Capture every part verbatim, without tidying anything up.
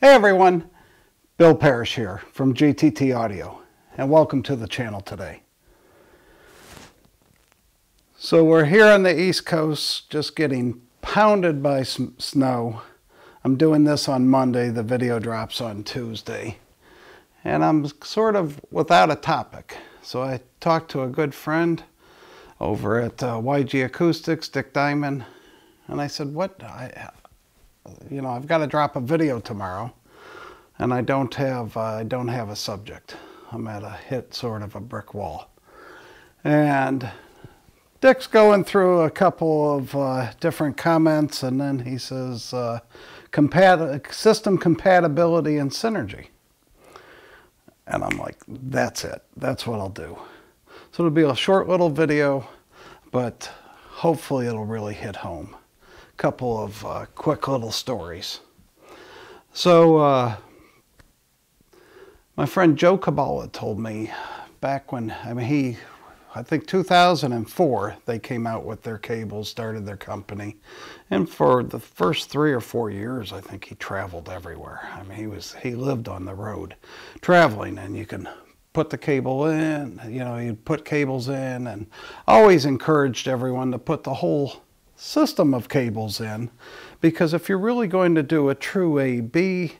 Hey everyone, Bill Parrish here from G T T Audio, and welcome to the channel today. So we're here on the East Coast, just getting pounded by some snow. I'm doing this on Monday, the video drops on Tuesday, and I'm sort of without a topic. So I talked to a good friend over at uh, Y G Acoustics, Dick Diamond, and I said, what? I, you know, I've got to drop a video tomorrow, and I don't have uh, I don't have a subject. I'm at a hit sort of a brick wall. And Dick's going through a couple of uh, different comments, and then he says uh, compat system compatibility and synergy. And I'm like, that's it. That's what I'll do. So it'll be a short little video, but hopefully it'll really hit home. Couple of uh, quick little stories. So uh, my friend Joe Cabala told me back when, I mean he, I think two thousand four, they came out with their cables, started their company. And for the first three or four years, I think he traveled everywhere. I mean, he was, he lived on the road traveling, and you can put the cable in, you know, you'd put cables in, and always encouraged everyone to put the whole system of cables in, because if you're really going to do a true A B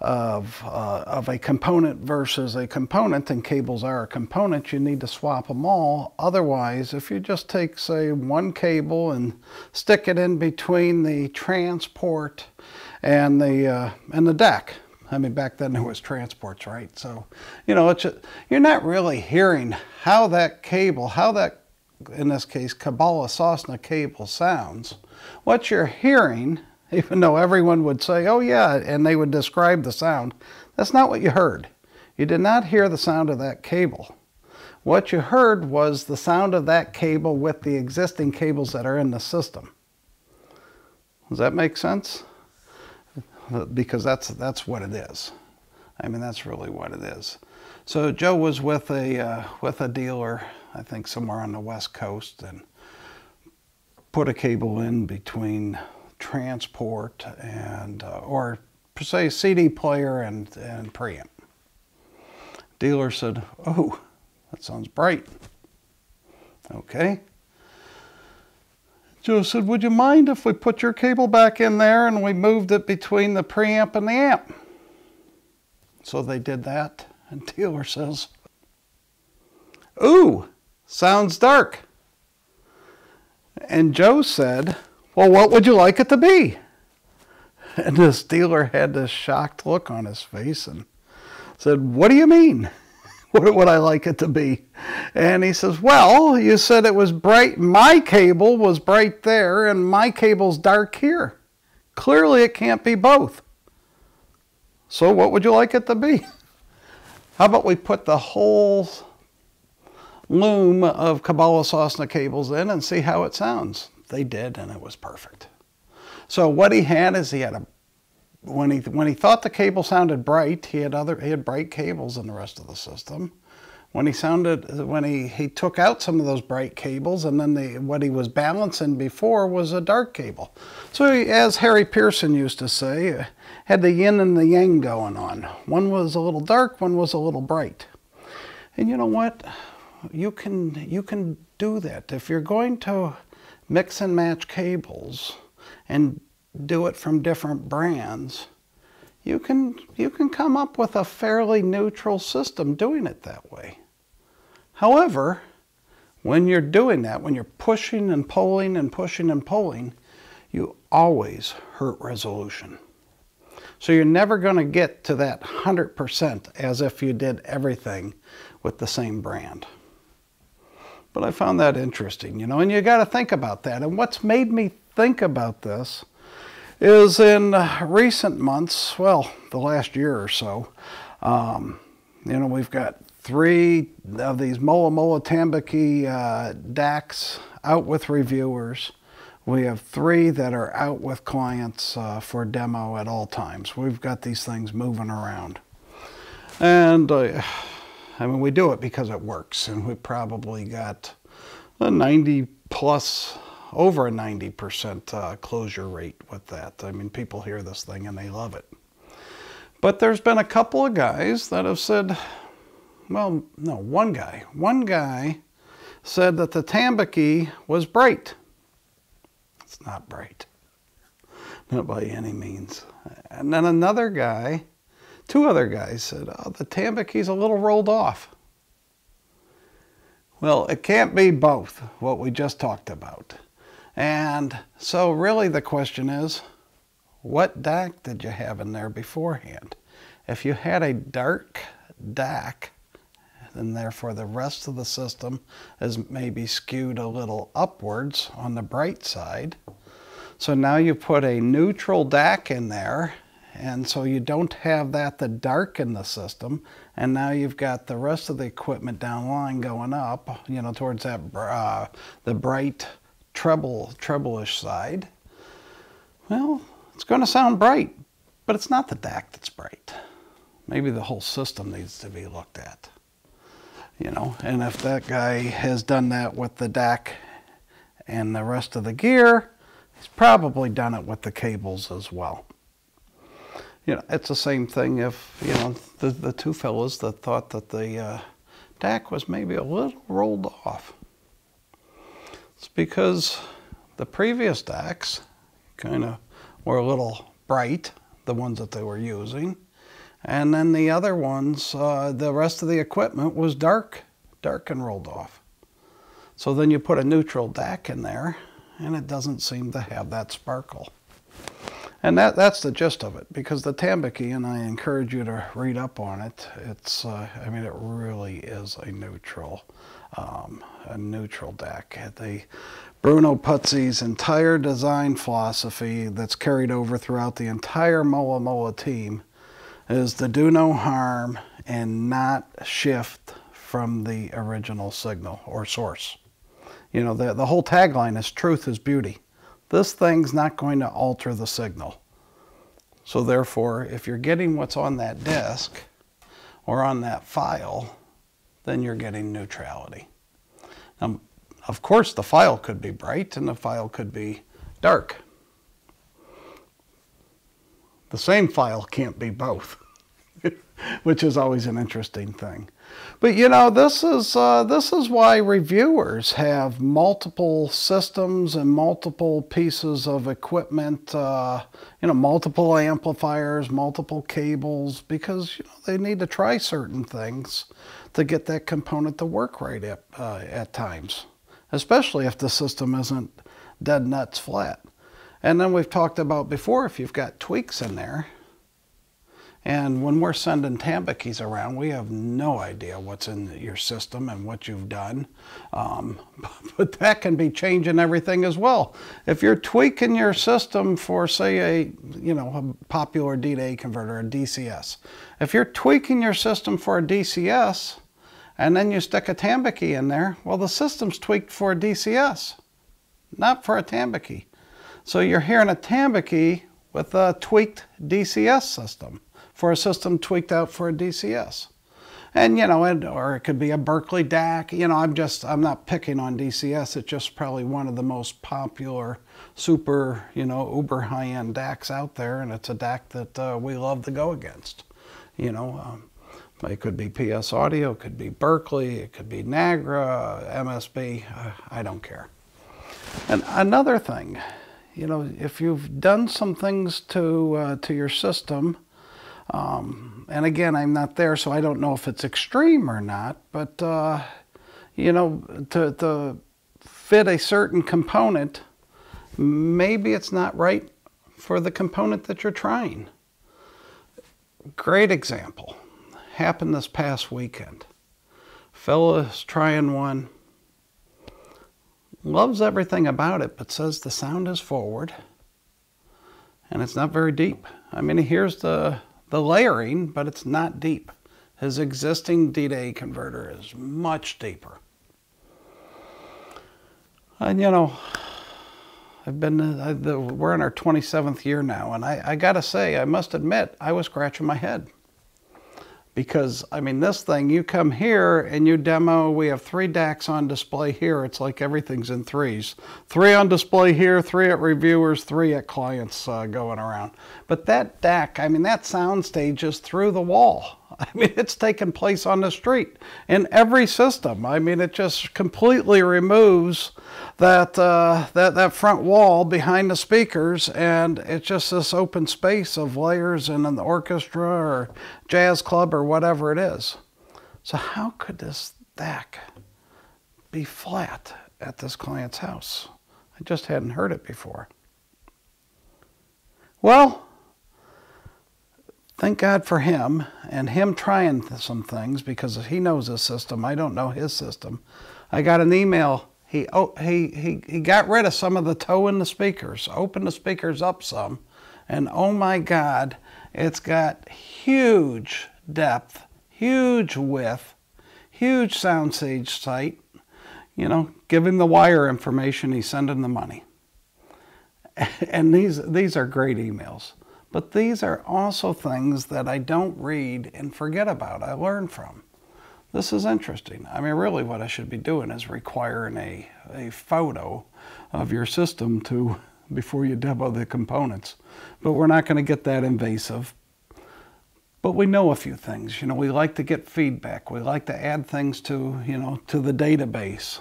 of, uh, of a component versus a component, and cables are a component, you need to swap them all. Otherwise, if you just take, say, one cable and stick it in between the transport and the, uh, and the deck. I mean, back then there was transports, right? So, you know, it's a, you're not really hearing how that cable, how that in this case, Kubala Sosna cable sounds. What you're hearing, even though everyone would say, oh yeah, and they would describe the sound, that's not what you heard. You did not hear the sound of that cable. What you heard was the sound of that cable with the existing cables that are in the system. Does that make sense? Because that's, that's what it is. I mean, that's really what it is. So Joe was with a, uh, with a dealer, I think somewhere on the West Coast, and put a cable in between transport and, uh, or say C D player and, and preamp. Dealer said, oh, that sounds bright. Okay. Joe said, would you mind if we put your cable back in there and we moved it between the preamp and the amp? So they did that. And Taylor says, ooh, sounds dark. And Joe said, well, what would you like it to be? And this dealer had this shocked look on his face and said, what do you mean? What would I like it to be? And he says, well, you said it was bright. My cable was bright there and my cable's dark here. Clearly it can't be both. So what would you like it to be? How about we put the whole loom of Kubala Sosna cables in and see how it sounds? They did, and it was perfect. So what he had is he had a when he when he thought the cable sounded bright, he had other he had bright cables in the rest of the system. When he sounded when he he took out some of those bright cables, and then the what he was balancing before was a dark cable. So he, as Harry Pearson used to say, had the yin and the yang going on. One was a little dark, one was a little bright. And you know what? You can, you can do that. If you're going to mix and match cables and do it from different brands, you can, you can come up with a fairly neutral system doing it that way. However, when you're doing that, when you're pushing and pulling and pushing and pulling, you always hurt resolution. So you're never going to get to that one hundred percent as if you did everything with the same brand. But I found that interesting, you know, and you got to think about that. And what's made me think about this is in recent months, well, the last year or so, um, you know, we've got three of these Mola Mola Tambaqui uh, D A Cs out with reviewers. We have three that are out with clients uh, for demo at all times. We've got these things moving around. And, uh, I mean, we do it because it works. And we probably got a ninety plus, over a ninety percent uh, closure rate with that. I mean, people hear this thing and they love it. But there's been a couple of guys that have said, well, no, one guy. One guy said that the Tambaqui was bright. It's not bright. Not by any means. And then another guy, two other guys said, oh, the Tambaqui's a little rolled off. Well, it can't be both, what we just talked about. And so really the question is, what D A C did you have in there beforehand? If you had a dark D A C, then therefore the rest of the system is maybe skewed a little upwards on the bright side. So now you put a neutral D A C in there, and so you don't have that to darken the system, and now you've got the rest of the equipment down line going up, you know, towards that uh, the bright treble treble-ish side. Well, it's going to sound bright, but it's not the D A C that's bright. Maybe the whole system needs to be looked at, you know. And if that guy has done that with the D A C and the rest of the gear, he's probably done it with the cables as well. You know, it's the same thing if, you know, the, the two fellas that thought that the uh, D A C was maybe a little rolled off. It's because the previous D A Cs kind of were a little bright, the ones that they were using. And then the other ones, uh, the rest of the equipment was dark, dark and rolled off. So then you put a neutral D A C in there, and it doesn't seem to have that sparkle. And that, that's the gist of it, because the Tambaqui, and I encourage you to read up on it, it's, uh, I mean, it really is a neutral, um, a neutral D A C. The Bruno Putzi's entire design philosophy that's carried over throughout the entire Mola Mola team is to do no harm and not shift from the original signal or source. You know, the, the whole tagline is truth is beauty. This thing's not going to alter the signal. So therefore, if you're getting what's on that disk or on that file, then you're getting neutrality. Now, of course, the file could be bright and the file could be dark. The same file can't be both, which is always an interesting thing. But you know, this is, uh, this is why reviewers have multiple systems and multiple pieces of equipment, uh, you know, multiple amplifiers, multiple cables, because you know, they need to try certain things to get that component to work right at, uh, at times, especially if the system isn't dead nuts flat. And then we've talked about before, if you've got tweaks in there, and when we're sending Tambaqquis around, we have no idea what's in your system and what you've done. Um, but that can be changing everything as well. If you're tweaking your system for, say, a, you know, a popular D to A converter, a D C S. If you're tweaking your system for a D C S and then you stick a Tambaqui in there, well, the system's tweaked for a D C S, not for a Tambaqui. So you're hearing a Tambaqui with a tweaked D C S system, for a system tweaked out for a D C S. And you know, and, or it could be a Berkeley D A C. You know, I'm just, I'm not picking on D C S. It's just probably one of the most popular, super, you know, uber high-end D A Cs out there, and it's a D A C that uh, we love to go against. You know, um, it could be P S Audio, it could be Berkeley, it could be Niagara, M S B, uh, I don't care. And another thing, you know, if you've done some things to, uh, to your system, Um, and again, I'm not there, so I don't know if it's extreme or not, but, uh, you know, to, to fit a certain component, maybe it's not right for the component that you're trying. Great example. Happened this past weekend. Fella's trying one, loves everything about it, but says the sound is forward, and it's not very deep. I mean, here's the... the layering, but it's not deep. His existing D to A converter is much deeper. And you know, I've been, I, the, we're in our twenty-seventh year now, and I, I gotta say, I must admit, I was scratching my head. because I mean, this thing, you come here and you demo, we have three D A Cs on display here. It's like everything's in threes. Three on display here, three at reviewers, three at clients uh, going around. But that D A C, I mean, that soundstage is through the wall. I mean, it's taking place on the street in every system. I mean, it just completely removes that, uh, that, that front wall behind the speakers, and it's just this open space of layers and an orchestra or jazz club or whatever it is. So how could this D A C be flat at this client's house? I just hadn't heard it before. Well, thank God for him and him trying some things, because he knows his system. I don't know his system. I got an email. He, oh, he, he, he got rid of some of the toe in the speakers, opened the speakers up some, and oh my God, it's got huge depth, huge width, huge soundstage sight. You know, give him the wire information, he's sending the money. And these, these are great emails. But these are also things that I don't read and forget about. I learn from. This is interesting. I mean, really what I should be doing is requiring a, a photo of your system to before you demo the components. But we're not going to get that invasive. But we know a few things. You know, we like to get feedback. We like to add things to, you know, to the database.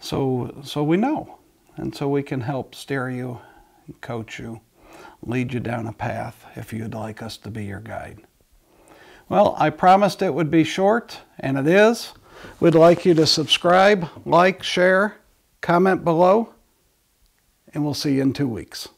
So, so we know. And so we can help steer you, and coach you, lead you down a path if you'd like us to be your guide. Well, I promised it would be short, and it is. We'd like you to subscribe, like, share, comment below, and we'll see you in two weeks.